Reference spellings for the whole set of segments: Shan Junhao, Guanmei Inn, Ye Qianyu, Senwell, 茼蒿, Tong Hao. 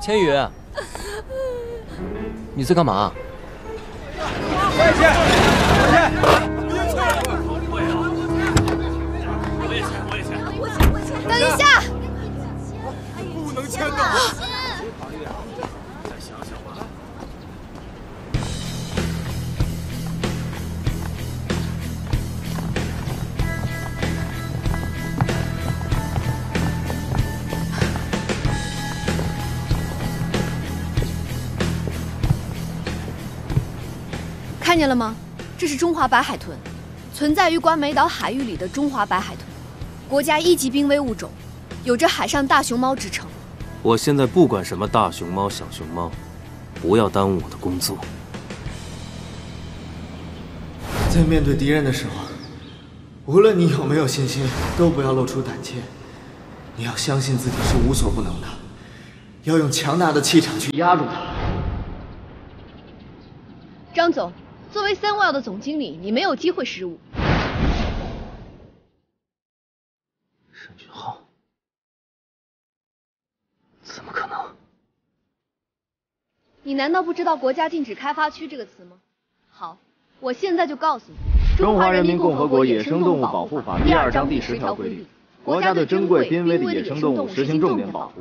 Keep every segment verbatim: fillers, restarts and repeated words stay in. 千羽，你在干嘛？快去！快去！我也签，我也签，我签，我签。等一下，不能签到。再想想吧。看见了吗？这是中华白海豚，存在于关美岛海域里的中华白海豚，国家一级濒危物种，有着海上大熊猫之称。我现在不管什么大熊猫、小熊猫，不要耽误我的工作。在面对敌人的时候，无论你有没有信心，都不要露出胆怯。你要相信自己是无所不能的，要用强大的气场去压住他。张总。 作为Senwell的总经理，你没有机会失误。沈俊浩，怎么可能？你难道不知道“国家禁止开发区”这个词吗？好，我现在就告诉你，《中华人民共和国野生动物保护法》第二章第十条规定，国家对珍贵濒危的野生动物实行重点保护。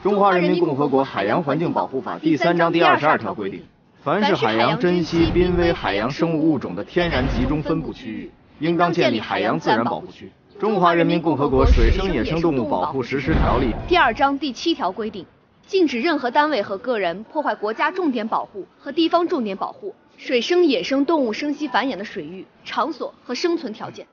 《中华人民共和国海洋环境保护法》第三章第二十二条规定。 凡是海洋珍稀濒危海洋生物物种的天然集中分布区域，应当建立海洋自然保护区。《中华人民共和国水生野生动物保护实施条例》第二章第七条规定，禁止任何单位和个人破坏国家重点保护和地方重点保护水生野生动物生息繁衍的水域、场所和生存条件。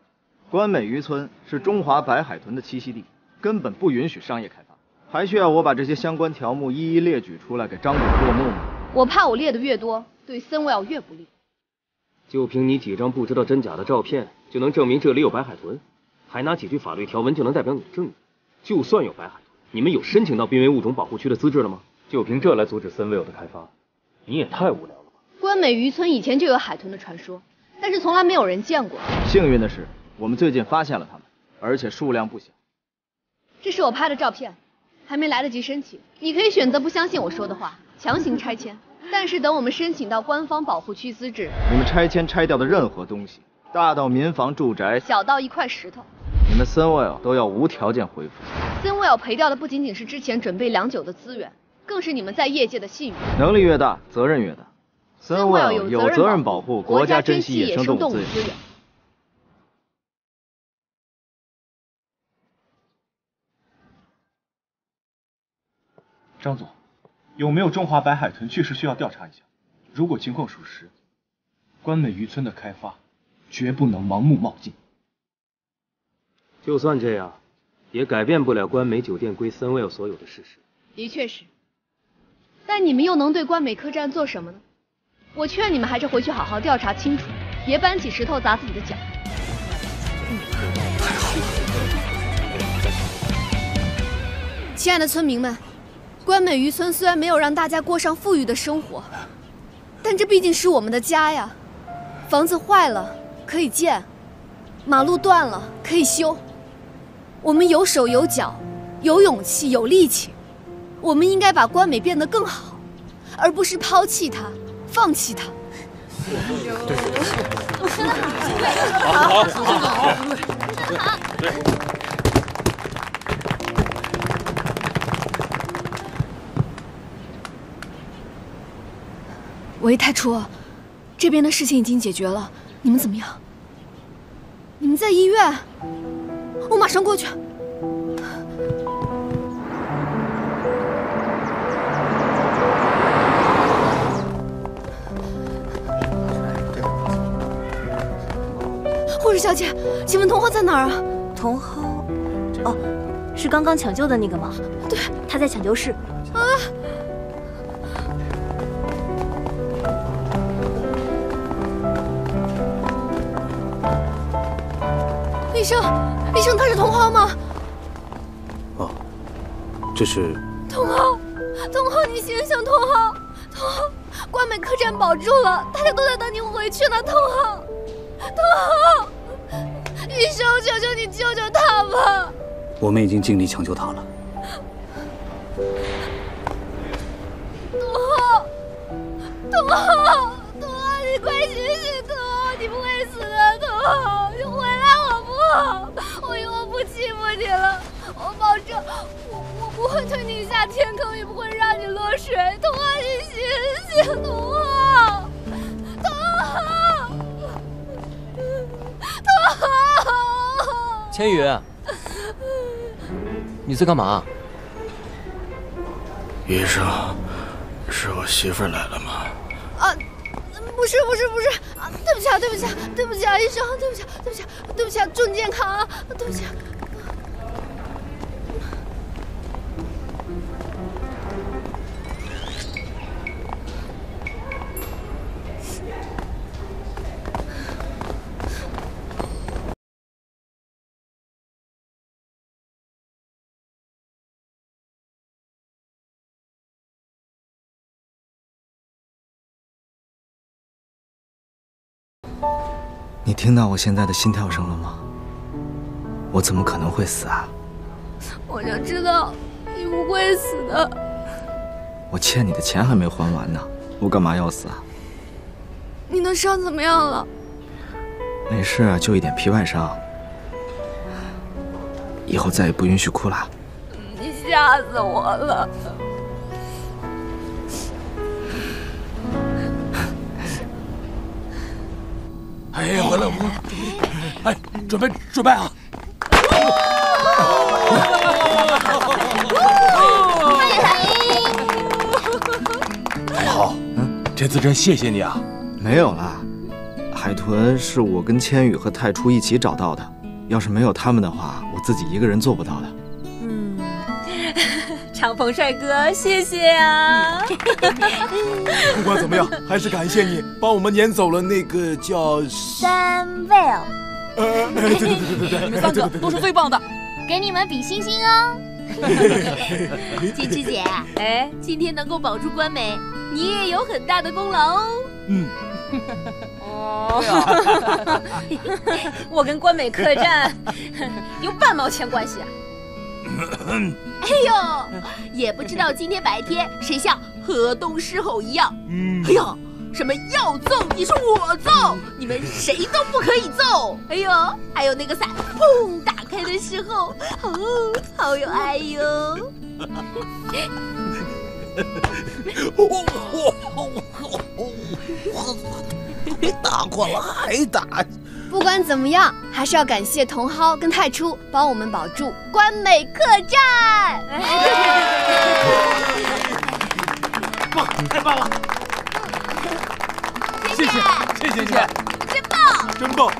关美渔村是中华白海豚的栖息地，根本不允许商业开发。还需要我把这些相关条目一一列举出来给张总过目吗？ 我怕我列的越多，对Senwell越不利。就凭你几张不知道真假的照片，就能证明这里有白海豚，还拿几句法律条文就能代表你的正义？就算有白海豚，你们有申请到濒危物种保护区的资质了吗？就凭这来阻止Senwell的开发，你也太无聊了吧！关美渔村以前就有海豚的传说，但是从来没有人见过。幸运的是，我们最近发现了它们，而且数量不小。这是我拍的照片，还没来得及申请，你可以选择不相信我说的话。 强行拆迁，但是等我们申请到官方保护区资质，你们拆迁拆掉的任何东西，大到民房住宅，小到一块石头，你们Senwell都要无条件恢复。Senwell赔掉的不仅仅是之前准备良久的资源，更是你们在业界的信誉。能力越大，责任越大。Senwell有责任保护国家珍稀野生动物资源。张总。 有没有中华白海豚，确实需要调查一下。如果情况属实，关美渔村的开发绝不能盲目冒进。就算这样，也改变不了关美酒店归Senwell所有的事实。的确是，但你们又能对关美客栈做什么呢？我劝你们还是回去好好调查清楚，别搬起石头砸自己的脚。嗯、太好了，亲爱的村民们。 关美渔村虽然没有让大家过上富裕的生活，但这毕竟是我们的家呀。房子坏了可以建，马路断了可以修。我们有手有脚，有勇气有力气，我们应该把关美变得更好，而不是抛弃它、放弃它。好，好，好，对。 喂，太初，这边的事情已经解决了，你们怎么样？你们在医院？我马上过去。护士小姐，请问童浩在哪儿啊？童浩，哦，是刚刚抢救的那个吗？对，他在抢救室。啊。 医生，医生，他是童浩吗？哦，这是童浩，童浩，你醒醒，童浩，童浩，关美客栈保住了，大家都在等你回去呢，童浩，童浩，你救救他吧！我们已经尽力抢救他了。董浩，董浩，董浩，你快醒醒！董浩，你不会死的，董浩，你回来好不好？我以后不欺负你了，我保证，我我不会推你下天坑，也不会让你落水。董浩，你醒醒，董浩，董浩，董浩！千羽。 你在干嘛？医生，是我媳妇儿来了吗？啊，不是不是不是啊！对不起啊，对不起啊，对不起啊，医生，对不起，对不起，对不起啊！祝你健康啊！对不起啊。你听到我现在的心跳声了吗？我怎么可能会死啊！我就知道你不会死的。我欠你的钱还没还完呢，我干嘛要死啊？你的伤怎么样了？没事，就一点皮外伤。以后再也不允许哭了。你吓死我了！哎呀，回来了！哎，准备准备啊！欢迎欢迎！董浩，嗯，这次真谢谢你啊！没有啦，海豚是我跟千羽和太初一起找到的，要是没有他们的话，我自己一个人做不到的。嗯，长鹏帅哥，谢谢啊！不管怎么样，还是感谢你帮我们撵走了那个叫 Senwell。呃，对对对对对，你们三个都是最棒的，给你们比星星哦。金枝姐，哎，今天能够保住关美，你也有很大的功劳哦。嗯。哦。我跟关美客栈有半毛钱关系啊。 哎呦，也不知道今天白天谁像河东狮吼一样。嗯，哎呦，什么要揍你是我揍，你们谁都不可以揍。哎呦，还有那个伞，砰打开的时候，哦，好有爱哟。被打过了还打。 不管怎么样，还是要感谢茼蒿跟太初帮我们保住关美客栈。棒，太棒了！谢谢，谢谢，谢谢，真棒，真棒。